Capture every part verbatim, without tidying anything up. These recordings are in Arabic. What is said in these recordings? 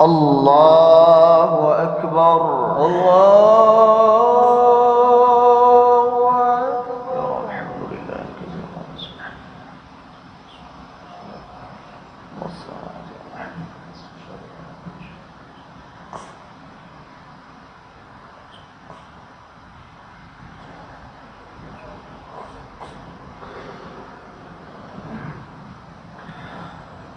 الله أكبر الله أكبر الحمد لله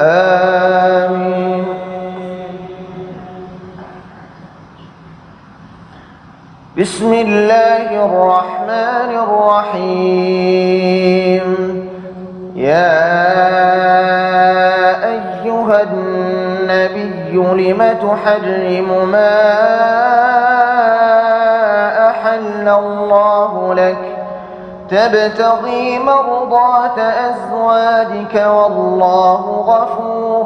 آمين. بسم الله الرحمن الرحيم يا أيها النبي لم تحرم ما أحل الله لك تبتغي مرضات أزواجك والله غفور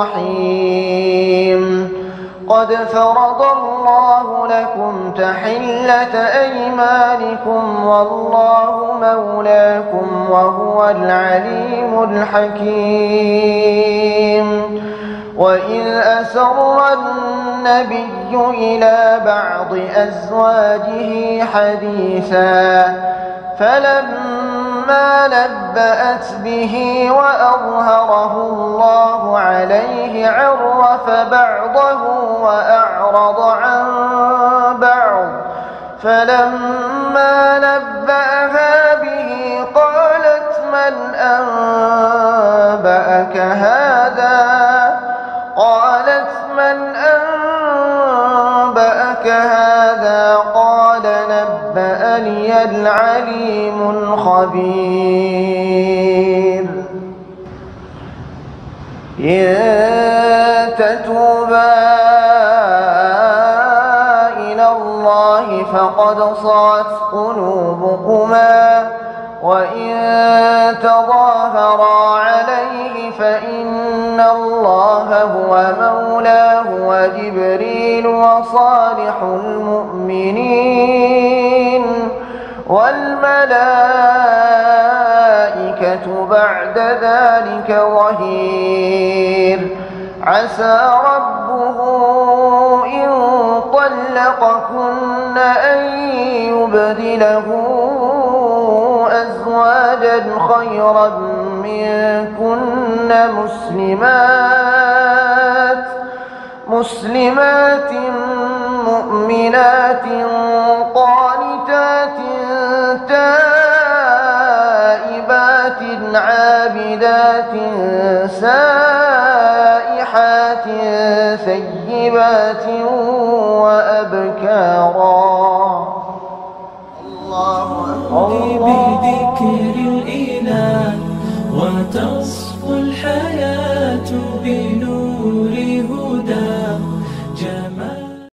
رحيم. قد فرض الله لكم تحلة أيمانكم والله مولاكم وهو العليم الحكيم. وإذ أسر النبي إلى بعض أزواجه حديثا فلما نبأت به وأظهره الله عليه عرف بعضه وأعرض عن بعض فلما نبأها به قالت من أنبأك هذا قالت من أنبأك هذا قال نبأني العليم الخبير. إن تتوبا إلى الله فقد صعت قلوبكما وإن تظاهرا عليه فإن الله هو مولاه وجبريل وصالح المؤمنين والملائكة بعد ذلك ظهير. عسى ربه إن طلقكن أن يبدله أزواجا خيرا منكن مسلمات مسلمات مؤمنات قانتات تائبات عابدات سائحات ثيبات وأبكارا. بذكر الإله وتصفو الحياة بنور هداه.